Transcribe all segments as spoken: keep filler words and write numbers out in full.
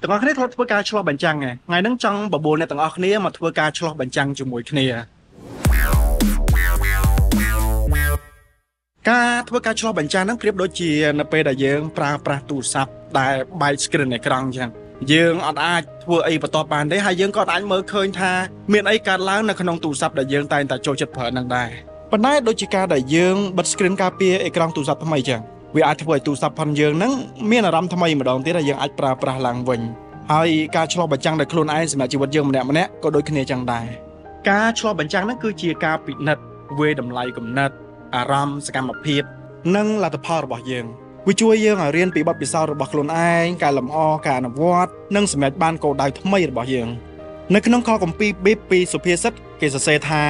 แต่ก็ได้ทบการฉลองบัญจังไงไงนั่งจังบะโบในต่างออกนี้มาทบการฉลองบัญจังจมูกเนี่ยการทบการฉลองบัญจังนั่งเรียบโดยเจียนไปได้เยอะปราประตูซับได้ใบสกรีนในกลางจังเยื่ออัดอาทวไอประตอปานได้หายเยื่อก็อันเมื่อเคยทาเมียนไอการล้างในขนมตูซับได้เยื่อตายแต่โจจัดเผยนั่งได้ปัญหาโดยจิกาได้เยื่อบัดสกรีนกาเปียไอกลางตูซับทำไมจังเวลาทวไอตูซับพันเยื่อนั้นเมียนรำทำไมมาดองที่ได้เยื่ออัดปลาปลาหลังวันไอการฉลองบัญจังได้โคลนไอสมัยจีวัดเยื่อมันแหนมันแหนก็โดยคะแนนจังได้การฉลองบัญจังนั่นคือจิกาปิดนัดเวดำไลกับนัดอารามสกัมเพียบนั่งลาตพาร์บะเยื่อวิจัยเยื่อเรียนปีบัดปีศาจบักลนไอการลำออการนวัดนั่งสมัยบ้านเก่าได้ทำไมบ่เยื่อในขนมข้าวกลมปีเบปีสุเพียสัตเกษตรเศรษฐา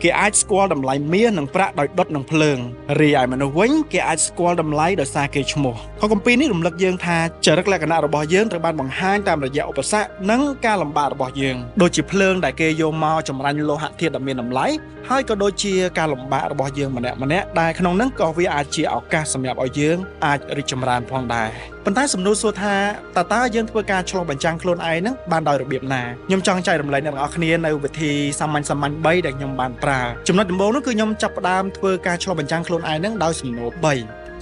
เกอไอสควอลดำไหลเมียหนังพระดอยดดหนังเพลิงเรียมันเอาไว้เกอไอสควอลดำไหลดอยซาเกชโมข้าวกลมปีนี่หลุมหลักเยื่อทาเจอรักแรกกันนะบ่เยื่อตระบานบังห้างตามระยะอุปสรรคนั่งการลำบากบ่เยื่อโดยจีเพลิงได้เกโยมาจำรันโลหะเทียดดำเมียดำไหลให้ก็โดยเชียการลำบากบ่เยื่อมันแหนะมันแหนะได้ขนมนั่งกอวีอาเชียเอากาสำหรับเอาเยื่ออาจริจำรันพองได้ปัญหาสำนูสัวทาตาตาเยื่อเพื่อการฉลองบัญจังโคลนไอนั่งบานดอยระเบียบนายมจังใจดำไหลหนังอัคเนียในวิธีสามัญสามัญใบแดงยมบานปลาจำนวนดัมโบนั่นคือยมจับดามเพื่อการฉลองบัญจังโคลนไอนั่งดาวสำนูใบ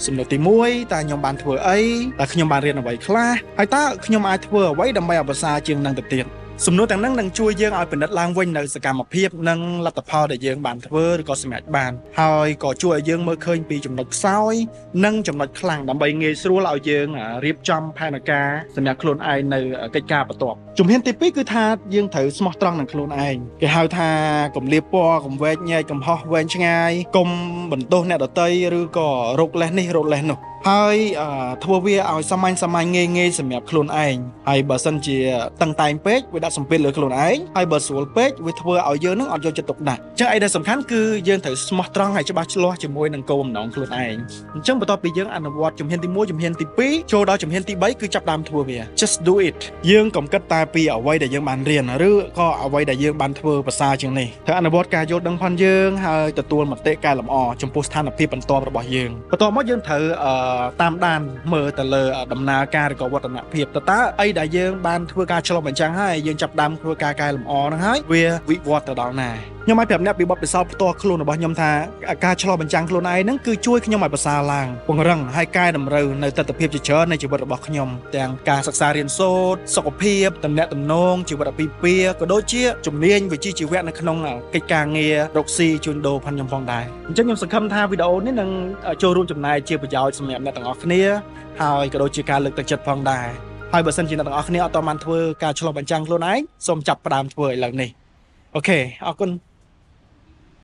สำนูตีมวยแต่ยมบานเพื่อไอแต่ขยมบานเรียนเอาไว้คลาไอตาขยมไอเพื่อไว้ดำใบอับซาเจียงนางตะเตียนสำนูแต่นั่งดังช่วยเยื่อเอาเป็นนัดล้างเว้นในสกามเพียบนั่งลัตตาพาวได้เยื่อบานเพื่อก็สมัยบานไฮก็ช่วยเยื่อเมื่อเคยปีจำนวนซ้อยนั่งจำนวนคลังดำใบเงยสู้เราเยื่อรีบจำแพนักกาสมัยโคลนไอในกติกาประตบจุ่มเห็นติปีคือทาเยื่อถือสมอตรองหนังโคลนไอแกหาวทากลมเลียบปอกลมเวทใหญ่กลมหอเวทช่างไงกลมบรรโตแนดเตยหรือก็รกแลนี่รกแลนไอ้ทว่าเวียเอาสมัยสมัยเงยเงยสมัยโคลนไอไอ้บะสันเจียตั้งแต่เป๊กเวลาสมเป็นเลยโคลนไอไอ้บะสวนเป๊กเวทว่าเอาเยอะนึกเอาเยอะจะตกหนักจังไอ้เด็กสำคัญคือเยื่อถือสมอตรองให้จะบาชล้อจะมวยนังโกมหนองโคลนไอจังประตอปีเยื่ออันวัดจมเห็นติมัวจมเห็นติปีโชว์ดาวจมเห็นติใบคือจับตามทว่าเวีย just do it เยื่อกลมกัดตาปีเอาไว้แต่เยื่อบานเรียนหรือก็เอาไว้แต่เยื่อบานเทอร์ภาษาจังนี่ถ้าอันวัดกายโยดังพันเยื่อให้แต่ตัวหมัดเตะกายลำอจมโพสท่านอภิปันตอประบเยื่อประตอมอเยื่อถือตามด้านเมื่อแต่เลยดำนาการก่อวัฒนธรรมเพียบแต่ตาไอ้ได้เยื่อบานทัวการฉลองบัญจังให้เยื่อจับดำทัวการกายลำอนะฮะเวียวิวัฒน์แต่ดาวนายยมไอแบบนี้ปีบอไปเศร้าตัวโคลนบอยมทาอาการฉลองบัญจังโคลนไอนั่นคือช่วยขยมไอภาษาลางวงรังให้กายดำเริงในแต่ตะเพียบเชื้อในจิตวิทยาขยมแต่งการศึกษาเรียนโซดสกเพียบตำแหน่งตำนงจิตวิทยาปีเปียก็โดยเชี่ยจุ่มเลี้ยงวิจิจิเวทในขนมกิจการเงียรกซีจุนโดพันยมฟองได้จังยมสังคมทาวิดีโอนี่นั่งโจรุจำนายเชี่ยประยาวสมัยนั้นต่างออกเนี้ยหายก็โดยจิการเลือกตั้งจัดฟองได้หายเบอร์สันจินต่างออกเนี้ยอัตมันทัวการฉลองบัญจังโคลนไอสมจับประดามทัวหลังนี้โอเคเอาคุณ